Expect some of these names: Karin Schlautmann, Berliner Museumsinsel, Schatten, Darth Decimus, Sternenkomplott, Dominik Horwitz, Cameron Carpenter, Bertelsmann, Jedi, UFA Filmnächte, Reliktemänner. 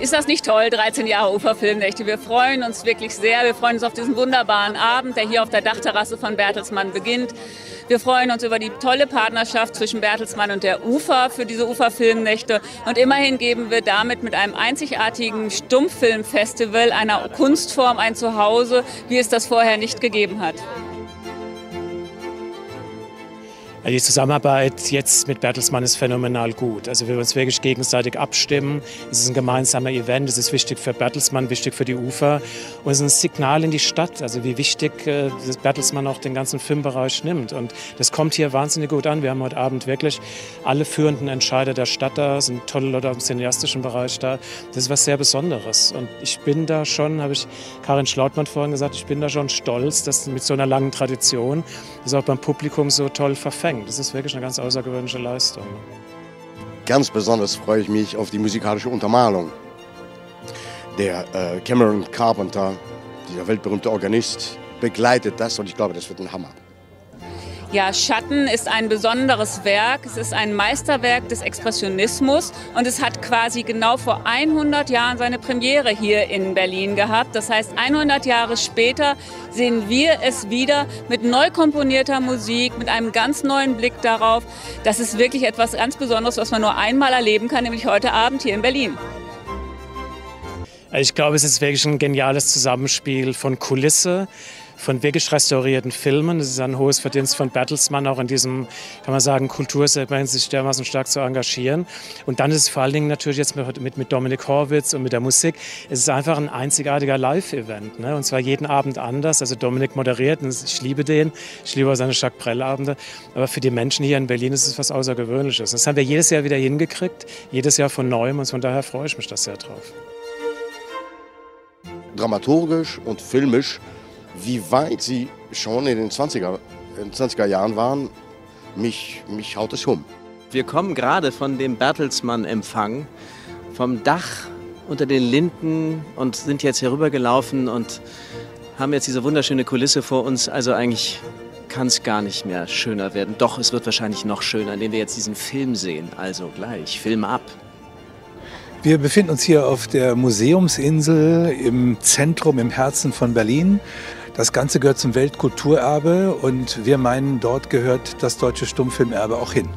Ist das nicht toll, 13 Jahre UFA Filmnächte. Wir freuen uns wirklich sehr. Wir freuen uns auf diesen wunderbaren Abend, der hier auf der Dachterrasse von Bertelsmann beginnt. Wir freuen uns über die tolle Partnerschaft zwischen Bertelsmann und der UFA für diese UFA Filmnächte. Und immerhin geben wir damit mit einem einzigartigen Stummfilmfestival einer Kunstform ein Zuhause, wie es das vorher nicht gegeben hat. Die Zusammenarbeit jetzt mit Bertelsmann ist phänomenal gut. Also wir uns wirklich gegenseitig abstimmen. Es ist ein gemeinsamer Event, es ist wichtig für Bertelsmann, wichtig für die UFA. Und es ist ein Signal in die Stadt, also wie wichtig Bertelsmann auch den ganzen Filmbereich nimmt. Und das kommt hier wahnsinnig gut an. Wir haben heute Abend wirklich alle führenden Entscheider der Stadt da, sind tolle Leute im cineastischen Bereich da. Das ist was sehr Besonderes. Und ich bin da schon, habe ich Karin Schlautmann vorhin gesagt, ich bin da schon stolz, dass mit so einer langen Tradition das auch beim Publikum so toll verfängt. Das ist wirklich eine ganz außergewöhnliche Leistung. Ganz besonders freue ich mich auf die musikalische Untermalung. Der Cameron Carpenter, dieser weltberühmte Organist, begleitet das und ich glaube, das wird ein Hammer. Ja, Schatten ist ein besonderes Werk, es ist ein Meisterwerk des Expressionismus und es hat quasi genau vor 100 Jahren seine Premiere hier in Berlin gehabt. Das heißt, 100 Jahre später sehen wir es wieder mit neu komponierter Musik, mit einem ganz neuen Blick darauf. Das ist wirklich etwas ganz Besonderes, was man nur einmal erleben kann, nämlich heute Abend hier in Berlin. Ich glaube, es ist wirklich ein geniales Zusammenspiel von Kulisse, von wirklich restaurierten Filmen. Das ist ein hohes Verdienst von Bertelsmann, auch in diesem, kann man sagen, Kultursegment, sich dermaßen stark zu engagieren. Und dann ist es vor allen Dingen natürlich jetzt mit Dominik Horwitz und mit der Musik, es ist einfach ein einzigartiger Live-Event, ne? Und zwar jeden Abend anders. Also Dominik moderiert, und ich liebe den, ich liebe auch seine Jacques Brel-Abende. Aber für die Menschen hier in Berlin ist es was Außergewöhnliches. Das haben wir jedes Jahr wieder hingekriegt, jedes Jahr von Neuem, und von daher freue ich mich da sehr drauf. Dramaturgisch und filmisch, wie weit sie schon in den 20er Jahren waren, mich haut es um. Wir kommen gerade von dem Bertelsmann-Empfang, vom Dach unter den Linden und sind jetzt hier rübergelaufen und haben jetzt diese wunderschöne Kulisse vor uns. Also eigentlich kann es gar nicht mehr schöner werden. Doch, es wird wahrscheinlich noch schöner, indem wir jetzt diesen Film sehen. Also gleich, Film ab. Wir befinden uns hier auf der Museumsinsel im Zentrum, im Herzen von Berlin. Das Ganze gehört zum Weltkulturerbe und wir meinen, dort gehört das deutsche Stummfilmerbe auch hin.